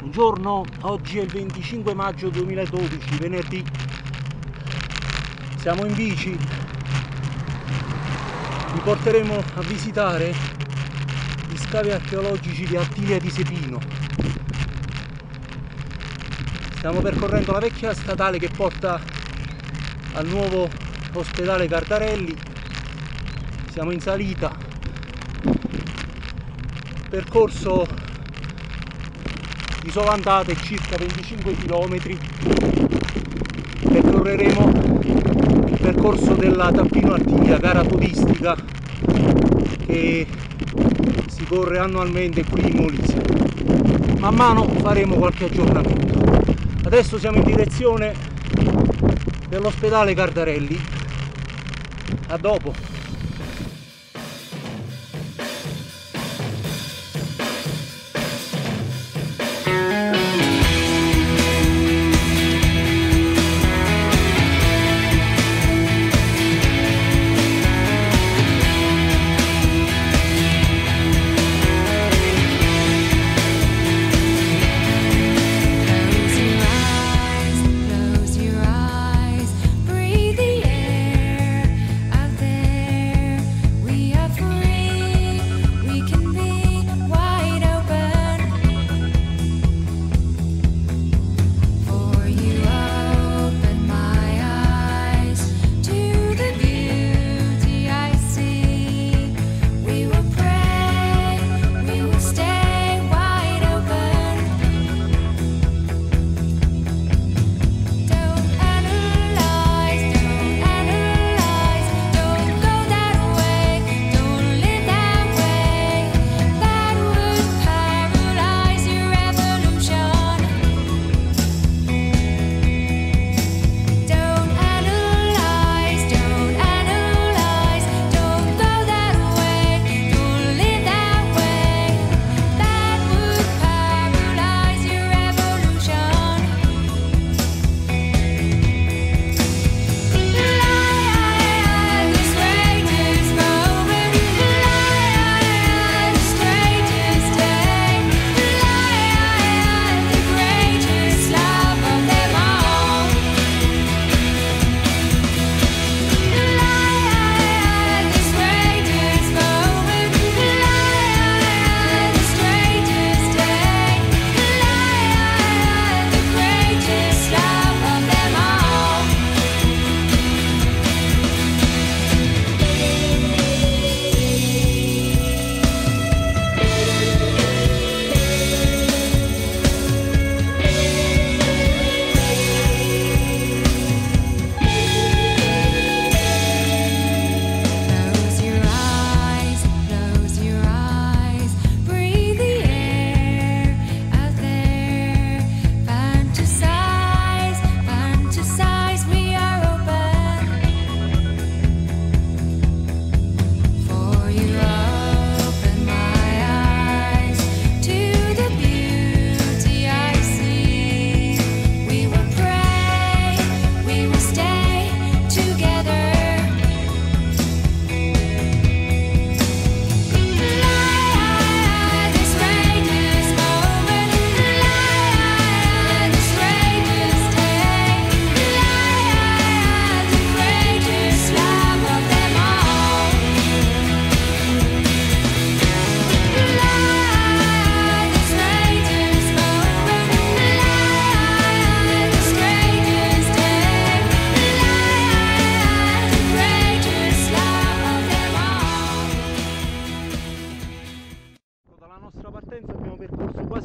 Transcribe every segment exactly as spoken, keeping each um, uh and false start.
Buongiorno, oggi è il venticinque maggio duemiladodici, venerdì. Siamo in bici. Vi porteremo a visitare gli scavi archeologici di Altilia di Sepino. Stiamo percorrendo la vecchia statale che porta al nuovo ospedale Cardarelli. Siamo in salita. Percorso di sola andata, circa venticinque chilometri. Percorreremo il percorso della Tappino-Altilia, gara turistica che si corre annualmente qui in Molise. Man mano faremo qualche aggiornamento. Adesso siamo in direzione dell'ospedale Cardarelli. A dopo!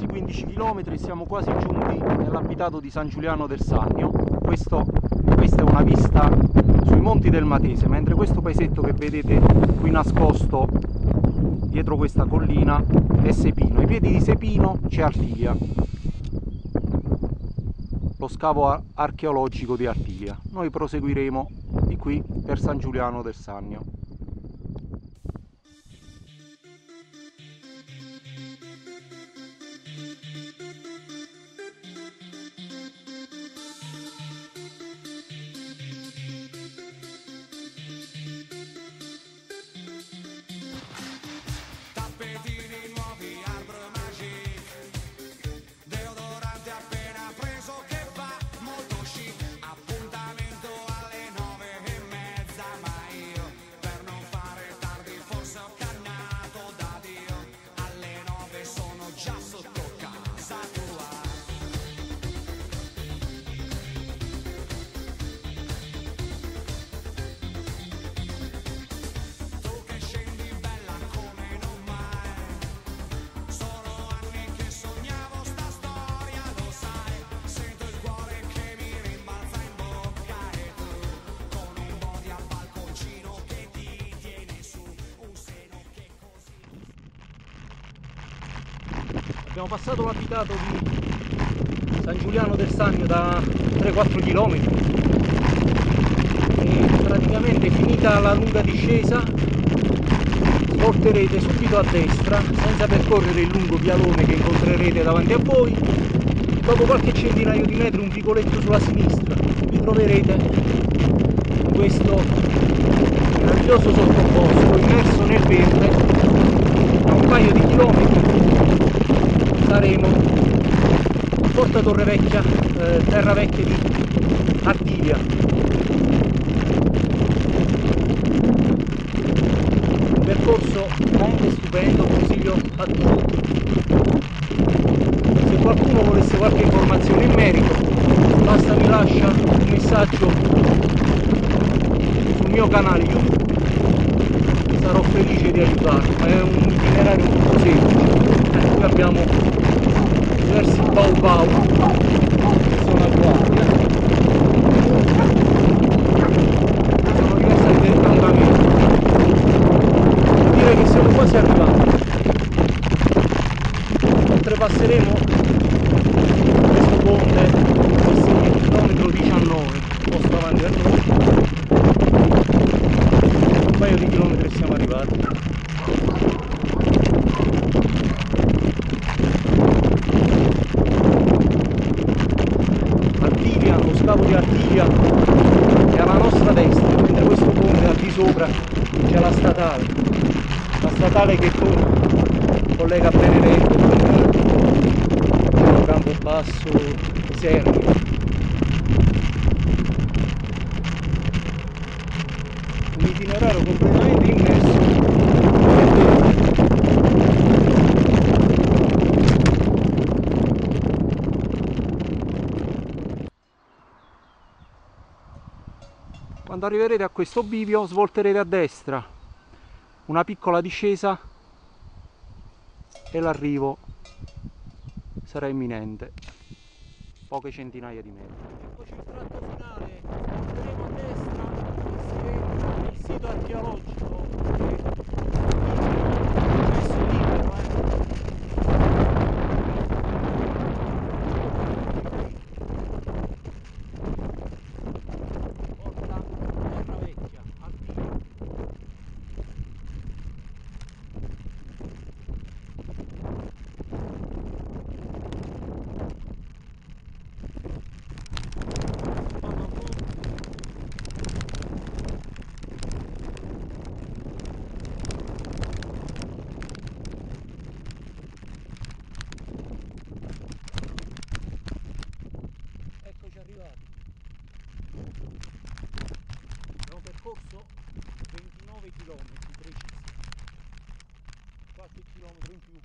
quindici chilometri, siamo quasi giunti nell'abitato di San Giuliano del Sannio. Questo, questa è una vista sui Monti del Matese, mentre questo paesetto che vedete qui nascosto dietro questa collina è Sepino. Ai piedi di Sepino c'è Altilia, lo scavo archeologico di Altilia. Noi proseguiremo di qui per San Giuliano del Sannio. Nuovi arbre magiche, deodorante. Abbiamo passato l'abitato di San Giuliano del Sannio da tre quattro chilometri e praticamente finita la lunga discesa svolterete subito a destra senza percorrere il lungo vialone che incontrerete davanti a voi. Dopo qualche centinaio di metri un vicoletto sulla sinistra vi troverete in questo meraviglioso sottobosco immerso nel verde. A un paio di chilometri saremo a Porta Torre Vecchia, eh, Terra Vecchia di Altilia. Un percorso veramente stupendo, consiglio a tutti. Se qualcuno volesse qualche informazione in merito, basta mi lascia un messaggio sul mio canale YouTube. Sarò felice di aiutarvi, ma è un itinerario molto semplice. Qui abbiamo diversi bau bau che sono a guardia, sono diversi allevamenti. Direi che siamo quasi arrivati. Oltrepasseremo questo ponte che segna il chilometro diciannove, posto avanti a noi. Un paio di chilometri siamo arrivati. Altilia, lo scavo di Altilia è alla nostra destra, mentre questo ponte al di sopra c'è la statale, la statale che collega Benevento, Campobasso, Serni. Itinerario completamente immerso nel verde. Quando arriverete a questo bivio svolterete a destra, una piccola discesa e l'arrivo sarà imminente, poche centinaia di metri. Eccoci al tratto finale, svolteremo a destra. Il sito archeologico che è accesso libero, eh. Porta Terra Vecchia, Altilia. ventinove chilometri precisi, qualche chilometro in più.